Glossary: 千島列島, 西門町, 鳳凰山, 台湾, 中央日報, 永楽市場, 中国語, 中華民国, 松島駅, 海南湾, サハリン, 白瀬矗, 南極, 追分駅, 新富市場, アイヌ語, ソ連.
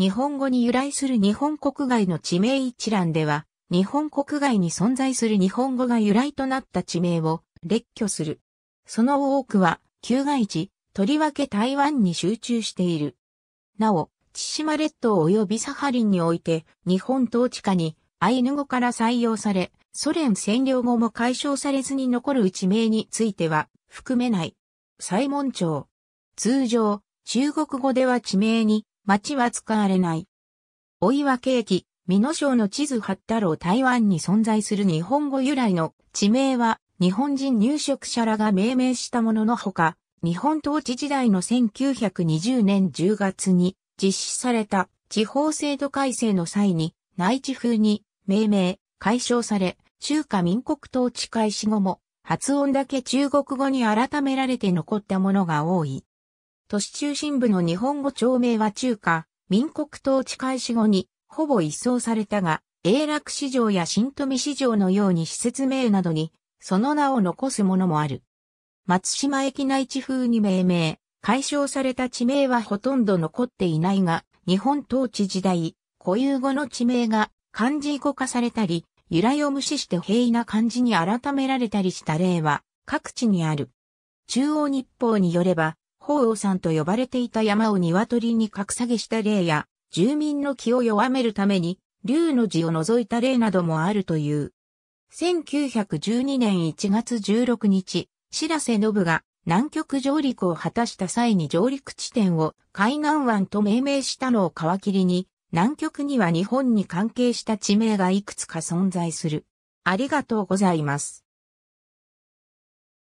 日本語に由来する日本国外の地名一覧では、日本国外に存在する日本語が由来となった地名を列挙する。その多くは、旧外地、とりわけ台湾に集中している。なお、千島列島及びサハリンにおいて、日本統治下にアイヌ語から採用され、ソ連占領後も解消されずに残る地名については、含めない。西門町。通常、中国語では地名に、町は使われない。追分駅、美濃省の地図八太郎台湾に存在する日本語由来の地名は、日本人入植者らが命名したもののほか、日本統治時代の1920年10月に実施された地方制度改正の際に、内地風に命名、解消され、中華民国統治開始後も、発音だけ中国語に改められて残ったものが多い。都市中心部の日本語町名は中華民国統治開始後にほぼ一掃されたが、永楽市場や新富市場のように施設名などにその名を残すものもある。松島駅内地風に命名、解消された地名はほとんど残っていないが、日本統治時代、固有語の地名が漢字語化されたり、由来を無視して平易な漢字に改められたりした例は各地にある。中央日報によれば、鳳凰山と呼ばれていた山を鶏に格下げした例や、住民の気を弱めるために、龍の字を除いた例などもあるという。1912年1月16日、白瀬信が南極上陸を果たした際に上陸地点を海南湾と命名したのを皮切りに、南極には日本に関係した地名がいくつか存在する。ありがとうございます。